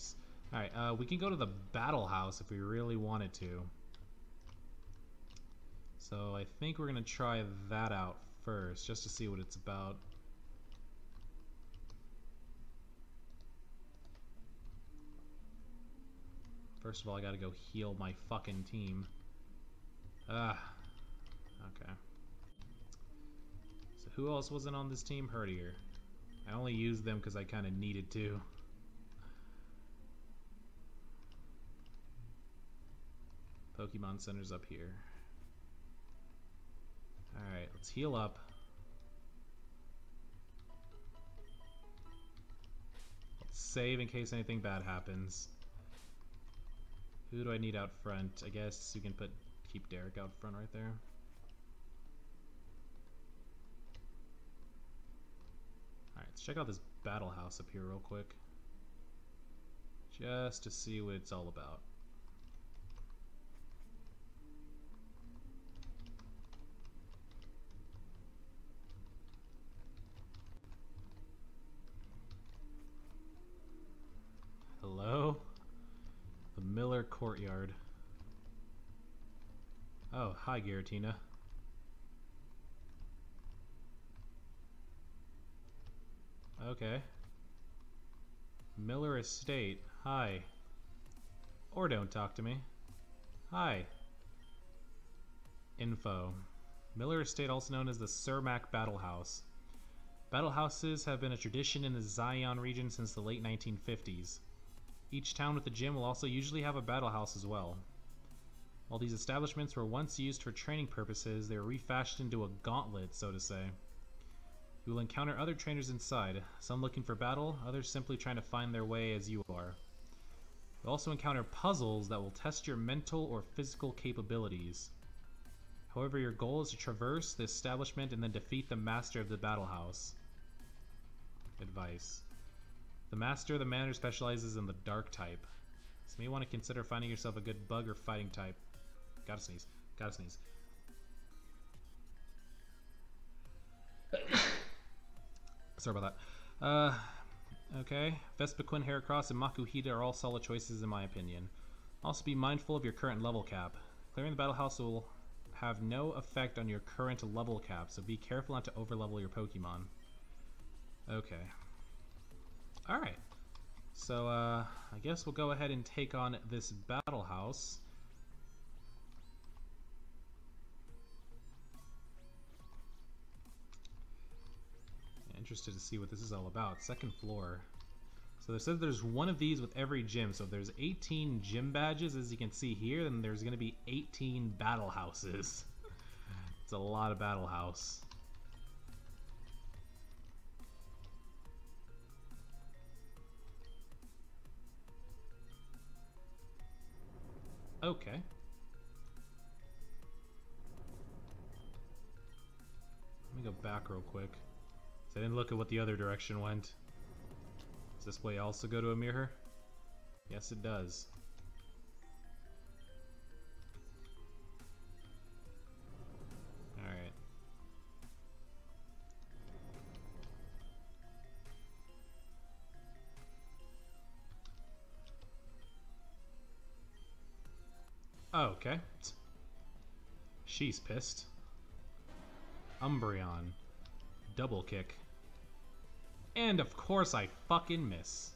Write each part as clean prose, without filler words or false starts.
Nice. Alright, we can go to the battle house if we really wanted to. So I think we're going to try that out first, just to see what it's about. First of all, I gotta go heal my fucking team. Okay. So who else wasn't on this team? Herdier. I only used them because I kind of needed to. Pokemon Center's up here. Alright, let's heal up. Let's save in case anything bad happens. Who do I need out front? I guess you can keep Derek out front right there. Alright, let's check out this battle house up here real quick. Just to see what it's all about. Hello? The Miller Courtyard. Oh, hi Giratina. Okay. Miller Estate. Hi. Or don't talk to me. Hi. Info. Miller Estate, also known as the Cermak Battlehouse. Battlehouses have been a tradition in the Zion region since the late 1950s. Each town with a gym will also usually have a battle house as well. While these establishments were once used for training purposes, they were refashioned into a gauntlet, so to say. You will encounter other trainers inside, some looking for battle, others simply trying to find their way as you are. You'll also encounter puzzles that will test your mental or physical capabilities. However, your goal is to traverse the establishment and then defeat the master of the battle house. Advice. The master of the manor specializes in the dark type. So you may want to consider finding yourself a good bug or fighting type. Gotta sneeze. Gotta sneeze. Sorry about that. Okay. Vespiquen, Heracross, and Makuhita are all solid choices in my opinion. Also be mindful of your current level cap. Clearing the battle house will have no effect on your current level cap, so be careful not to overlevel your Pokemon. Okay. Alright, so I guess we'll go ahead and take on this battle house. Interested to see what this is all about. Second floor. So they said there's one of these with every gym, so if there's 18 gym badges, as you can see here, then there's going to be 18 battle houses. It's a lot of battle house. Okay. Let me go back real quick. So I didn't look at what the other direction went. Does this way also go to a mirror? Yes, it does. Alright. Oh, okay. She's pissed. Umbreon. Double kick. And of course I fucking miss.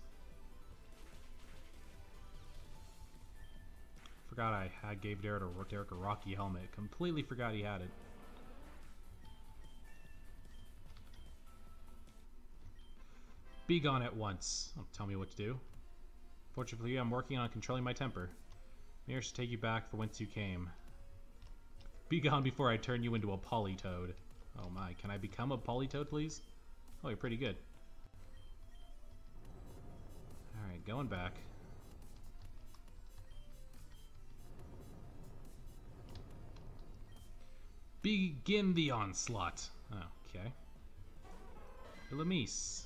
Forgot I gave Derek a Rocky helmet. Completely forgot he had it. Be gone at once. Don't tell me what to do. Fortunately, I'm working on controlling my temper. Mirror should take you back for whence you came. Be gone before I turn you into a Politoed. Oh my, can I become a Politoed, please? Oh, you're pretty good. Alright, going back. Begin the onslaught. Okay. Illumise.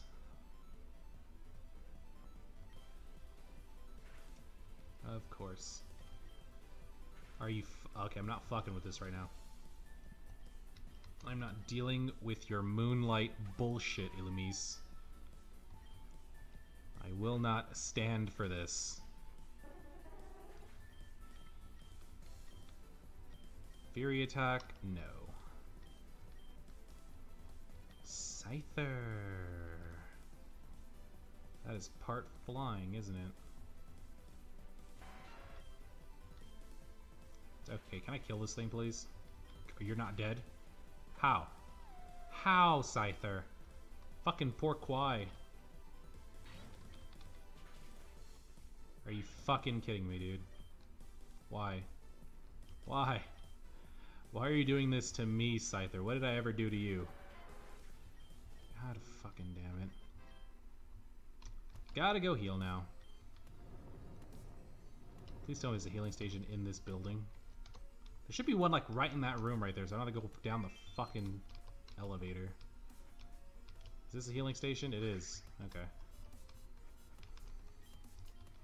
Of course. Are you okay, I'm not fucking with this right now. I'm not dealing with your moonlight bullshit, Illumise. I will not stand for this. Fury attack? No. Scyther. That is part flying, isn't it? Okay, can I kill this thing, please? You're not dead? How? How, Scyther? Fucking poor Kwai. Are you fucking kidding me, dude? Why? Why? Why are you doing this to me, Scyther? What did I ever do to you? God fucking damn it. Gotta go heal now. Please tell me there's a healing station in this building. There should be one like right in that room right there, so I don't have to go down the fucking elevator. Is this a healing station? It is. Okay.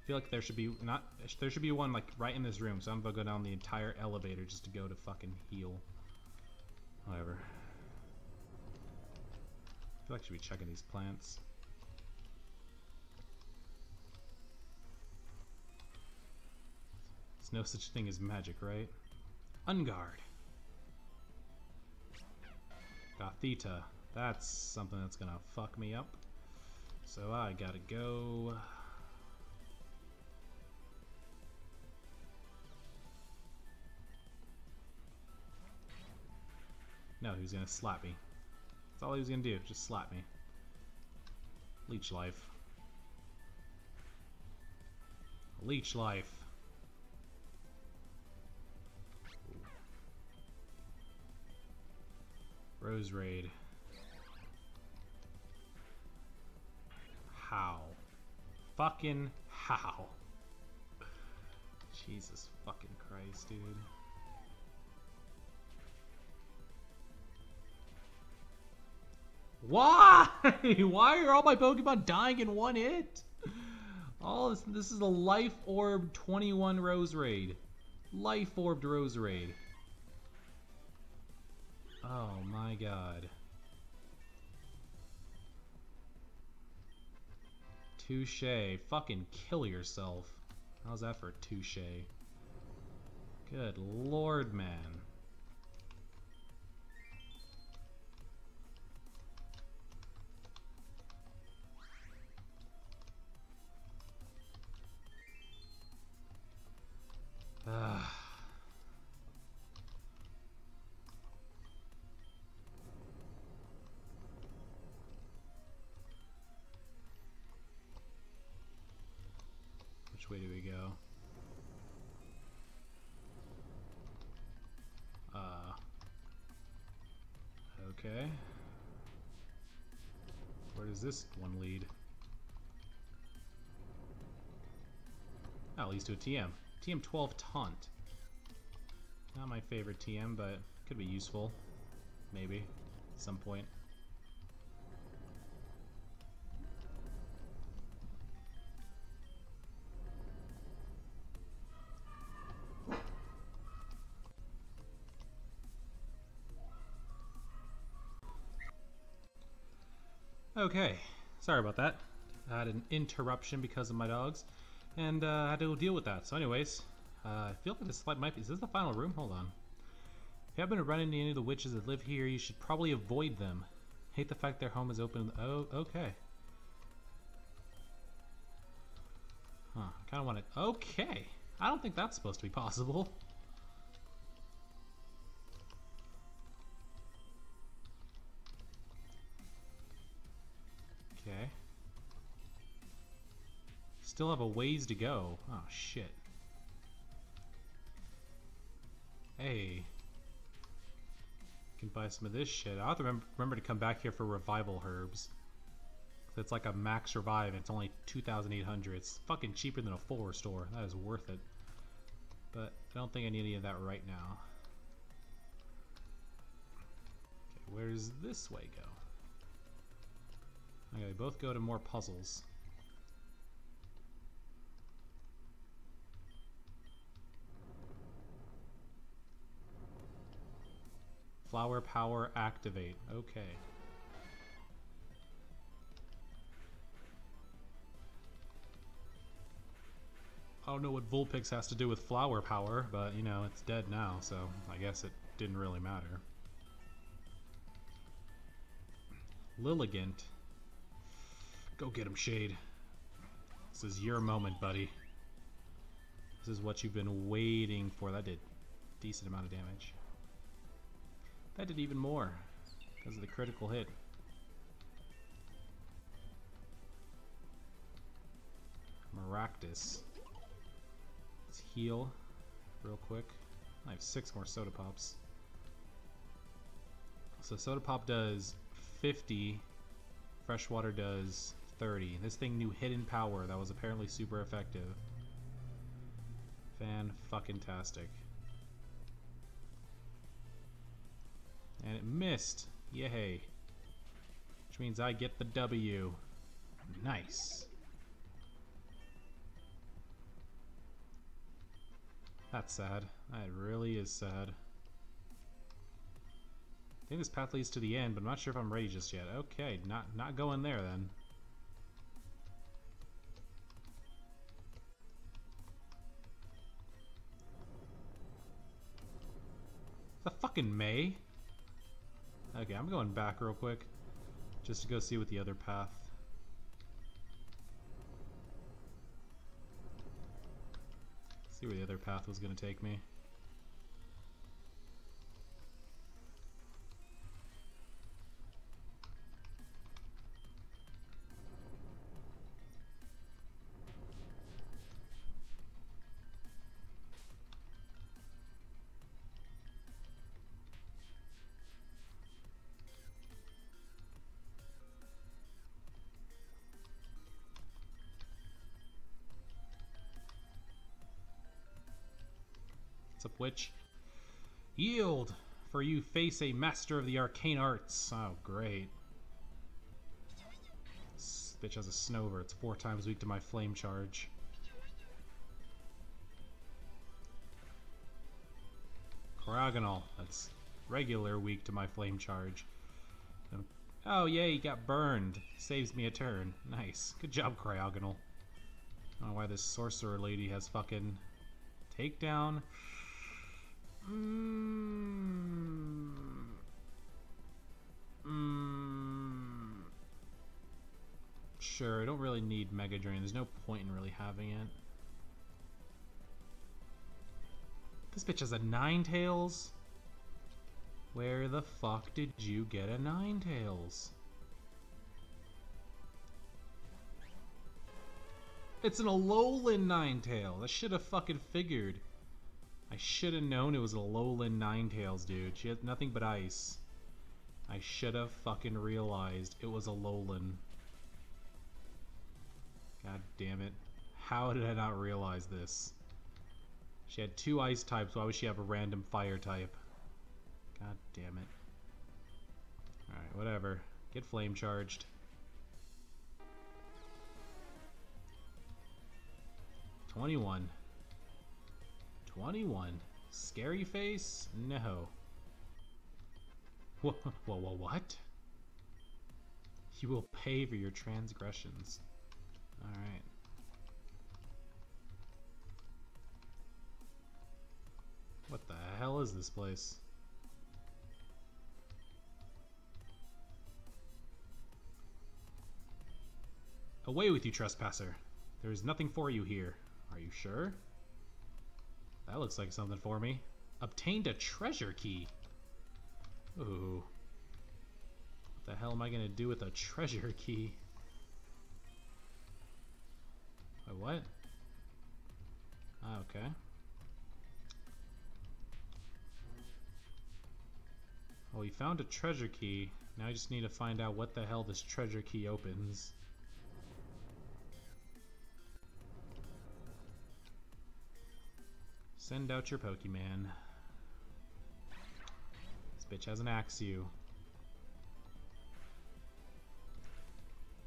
I feel like there should be one like right in this room, so I'm gonna go down the entire elevator just to go to fucking heal. Whatever. I feel like I should be checking these plants. There's no such thing as magic, right? Unguard. Gothita. That's something that's gonna fuck me up. So I gotta go. No, he was gonna slap me. That's all he was gonna do, just slap me. Leech life. Leech life. Rose raid. How? Fucking how? Jesus fucking Christ, dude. Why? Why are all my Pokemon dying in one hit? All this is a life orb 21 Rose raid. Life orbed Rose raid. Oh my god. Touche. Fucking kill yourself. How's that for touche? Good lord, man. Which way do we go? Okay. Where does this one lead? Oh, it leads to a TM. TM12 taunt. Not my favorite TM, but could be useful. Maybe. At some point. Okay. Sorry about that. I had an interruption because of my dogs. And I had to deal with that. So anyways, I feel like this slide might be... Is this the final room? Hold on. If you happen to run into any of the witches that live here, you should probably avoid them. Hate the fact their home is open... Oh, okay. Huh. I kind of want to... Okay. I don't think that's supposed to be possible. Okay. Still have a ways to go. Oh shit. Hey. Can buy some of this shit. I'll have to remember to come back here for revival herbs. So it's like a max revive and it's only 2,800. It's fucking cheaper than a full restore. That is worth it. But I don't think I need any of that right now. Okay, where does this way go? Okay, we both go to more puzzles. Flower power activate. Okay. don't know what Vulpix has to do with flower power, but, you know, it's dead now, so I guess it didn't really matter. Lilligant. Go get him, Shade. This is your moment, buddy. This is what you've been waiting for. That did a decent amount of damage. That did even more because of the critical hit. Maractus. Let's heal real quick. I have 6 more Soda Pops. So Soda Pop does 50, Freshwater does 30. This thing knew Hidden Power that was apparently super effective. Fan-fucking-tastic. And it missed! Yay! Which means I get the W. Nice! That's sad. That really is sad. I think this path leads to the end, but I'm not sure if I'm ready just yet. Okay, not going there then. The fucking May? Okay, I'm going back real quick just to go see what the other path. See where the other path was going to take me. Up which yield for you face a master of the arcane arts. Oh great, this bitch has a Snover. It's 4 times weak to my flame charge. Cryogonal, that's regular weak to my flame charge. Oh yay, he got burned. Saves me a turn. Nice, good job Cryogonal. I don't know why this sorcerer lady has fucking takedown. Sure, I don't really need Mega Drain. There's no point in really having it. This bitch has a Ninetales? Where the fuck did you get a Ninetales? It's an Alolan Ninetales! I should have fucking figured. I should have known it was Alolan Ninetales, dude. She has nothing but ice. I should have fucking realized it was Alolan. God damn it. How did I not realize this? She had 2 ice types. Why would she have a random fire type? God damn it. Alright, whatever. Get flame charged. Twenty-one. Scary face? No. Whoa, what? You will pay for your transgressions. Alright. What the hell is this place? Away with you, trespasser. There is nothing for you here. Are you sure? That looks like something for me. Obtained a treasure key. Ooh. What the hell am I gonna do with a treasure key? Wait, what? Ah, okay. Well, we found a treasure key. Now I just need to find out what the hell this treasure key opens. Send out your Pokemon. This bitch has an Axew.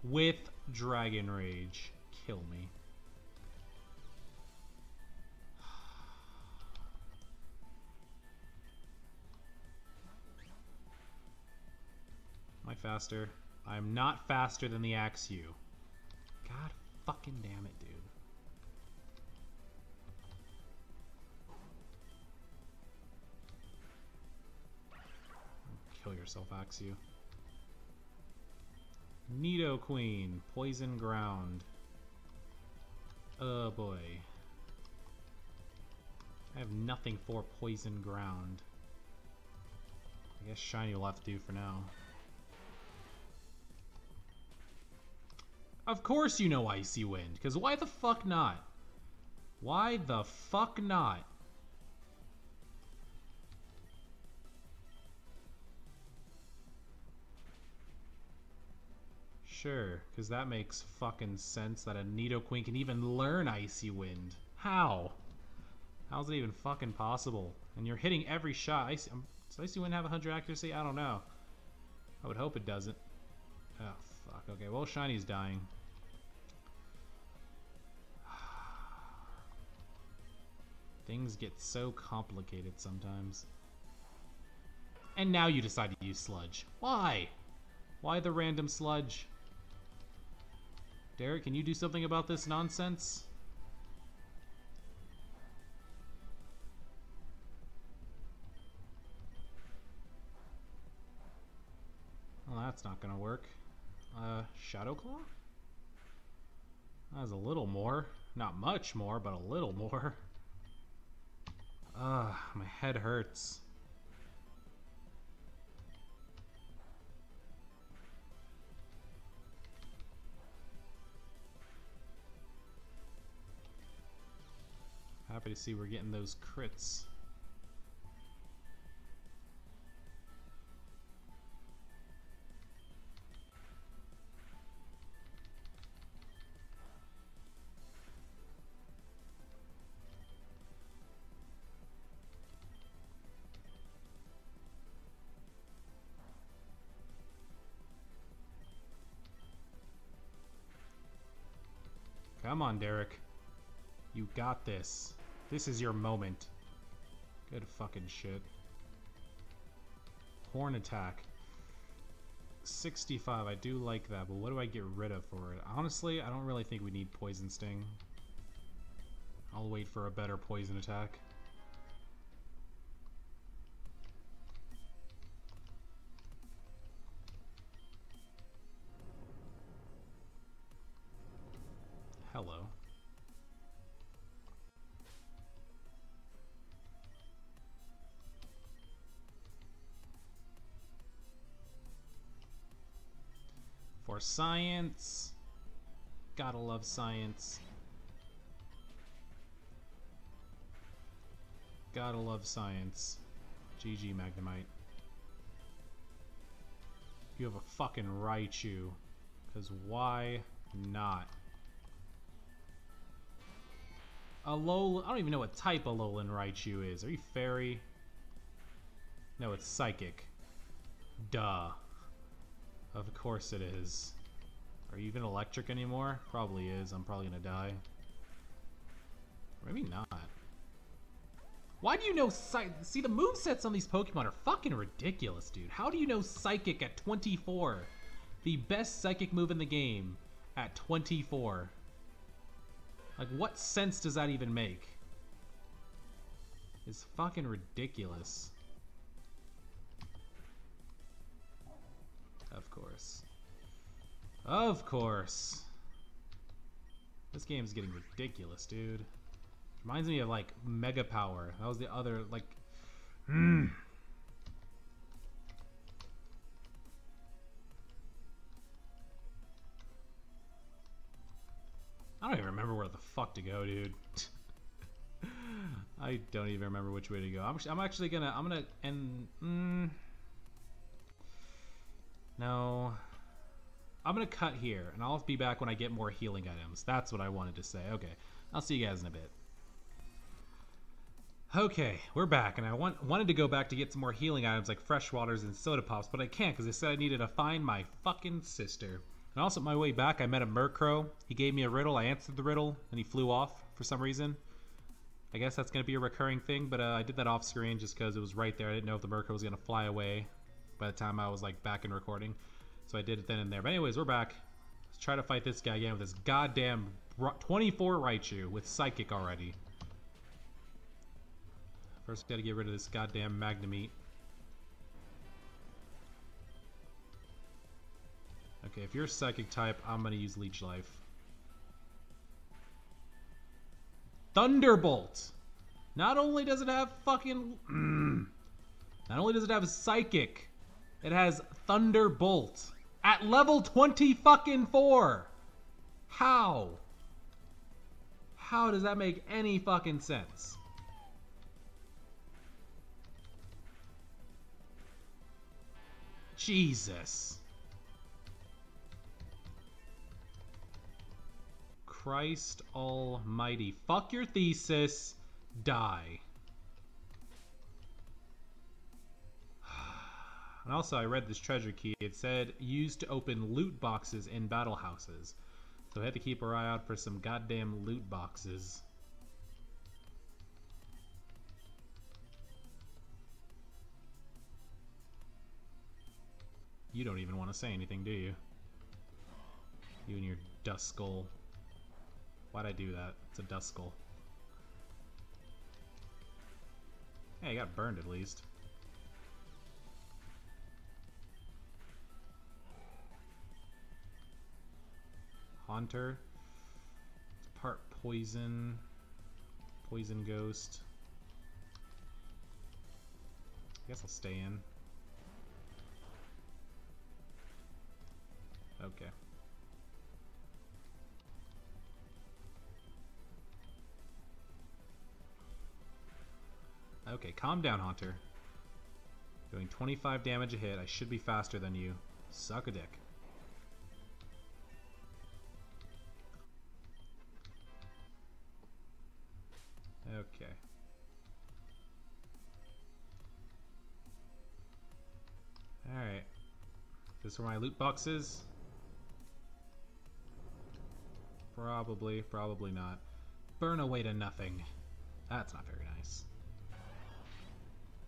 With Dragon Rage. Kill me. Am I faster? I'm not faster than the Axew. God fucking damn it, dude. yourself, Axew. Nidoqueen, Poison Ground. Oh boy. I have nothing for Poison Ground. I guess Shiny will have to do for now. Of course you know Icy Wind, because why the fuck not? Why the fuck not? Sure, because that makes fucking sense that a Nidoqueen can even learn Icy Wind. How? How's it even fucking possible? And you're hitting every shot. Does Icy Wind have 100 accuracy? I don't know. I would hope it doesn't. Oh, fuck. Okay, well, Shiny's dying. Things get so complicated sometimes. And now you decide to use Sludge. Why? Why the random Sludge? Derek, can you do something about this nonsense? Well, that's not gonna work. Shadow Claw? That was a little more. Not much more, but a little more. Ugh, my head hurts. Happy to see we're getting those crits. Come on, Derek. You got this. This is your moment. Good fucking shit. Horn attack. 65, I do like that, but what do I get rid of for it? Honestly, I don't really think we need Poison Sting. I'll wait for a better poison attack. Hello. For science. Gotta love science. Gotta love science. GG, Magnemite. You have a fucking Raichu. 'Cause why not? Alolan. I don't even know what type Alolan Raichu is. Are you fairy? No, it's psychic. Duh. Of course it is. Are you even electric anymore? Probably is. I'm probably gonna die. Maybe not. Why do you know Psychic? See, the movesets on these Pokemon are fucking ridiculous, dude. How do you know Psychic at 24? The best Psychic move in the game at 24. Like, what sense does that even make? It's fucking ridiculous. Of course. Of course. This game's getting ridiculous, dude. Reminds me of, like, Mega Power. That was the other, like... I don't even remember where the fuck to go, dude. I don't even remember which way to go. I'm actually gonna... I'm gonna end... No, I'm gonna cut here, and I'll be back when I get more healing items. That's what I wanted to say. Okay, I'll see you guys in a bit. Okay, we're back, and I wanted to go back to get some more healing items like fresh waters and soda pops, but I can't because they said I needed to find my fucking sister. And also, on my way back, I met a Murkrow. He gave me a riddle, I answered the riddle, and he flew off for some reason. I guess that's gonna be a recurring thing, but I did that off screen just because it was right there. I didn't know if the Murkrow was gonna fly away by the time I was like back in recording, so I did it then and there. But anyways, we're back. Let's try to fight this guy again with this goddamn 24 Raichu with Psychic already. First, we gotta get rid of this goddamn Magnemite. Okay, if you're Psychic type, I'm gonna use Leech Life. Thunderbolt! Not only does it have fucking... Not only does it have Psychic, it has Thunderbolt. At level 20 fucking 4! How? How does that make any fucking sense? Jesus. Christ almighty. Fuck your thesis. Die. And also, I read this treasure key. It said, used to open loot boxes in battle houses. So I had to keep our eye out for some goddamn loot boxes. You don't even want to say anything, do you? You and your Duskull. Why'd I do that? It's a Duskull. Hey, I got burned at least. Haunter. It's part poison. Poison ghost. I guess I'll stay in. Okay. Okay, calm down, Haunter. Doing 25 damage a hit. I should be faster than you. Suck a dick. Okay. Alright. This where my loot box is? Probably, probably not. Burn away to nothing. That's not very nice.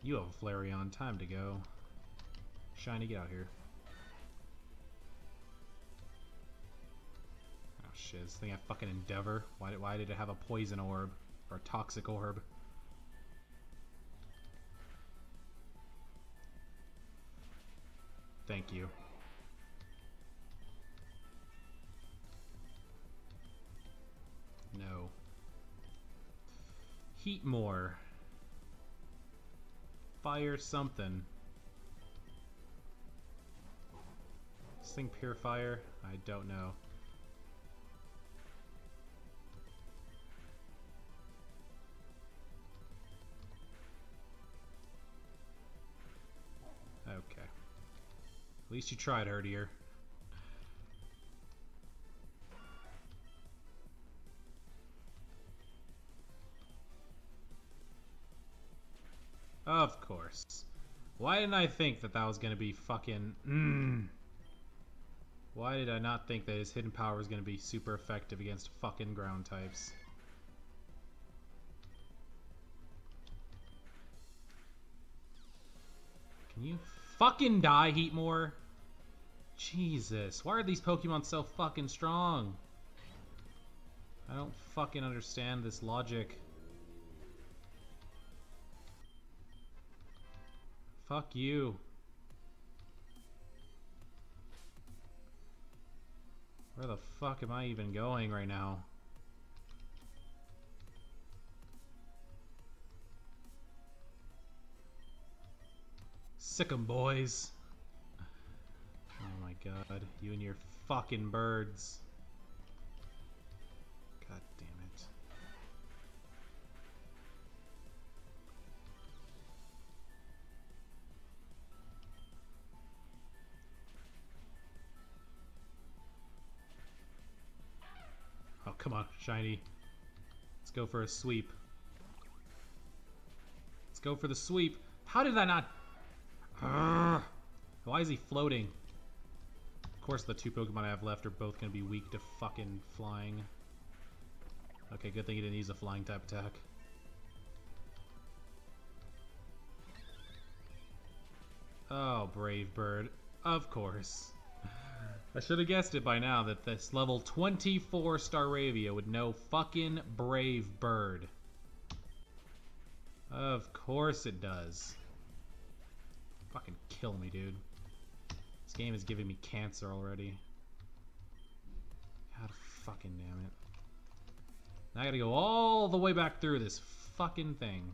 You have a Flareon. Time to go. Shiny, get out here. Oh shit, this thing had fucking Endeavor. Why did it have a poison orb? Or a toxic orb? Thank you. No. Heatmor. Fire something. This thing pure fire? I don't know. Okay. At least you tried, Herdier. Of course. Why didn't I think that that was going to be fucking... Why did I not think that his hidden power was going to be super effective against fucking ground types? Can you fucking die, Heatmor? Jesus, why are these Pokemon so fucking strong? I don't fucking understand this logic. Fuck you. Where the fuck am I even going right now? Sick 'em, boys. Oh my god. You and your fucking birds. God damn it. Come on, shiny. Let's go for a sweep. Let's go for the sweep. How did that not... Arrgh. Why is he floating? Of course the two Pokemon I have left are both going to be weak to fucking flying. Okay, good thing he didn't use a flying type attack. Oh, Brave Bird. Of course. I should have guessed it by now that this level 24 Staravia would know fucking Brave Bird. Of course it does. Fucking kill me, dude. Let's game is giving me cancer already. God fucking damn it. Now I gotta go all the way back through this fucking thing.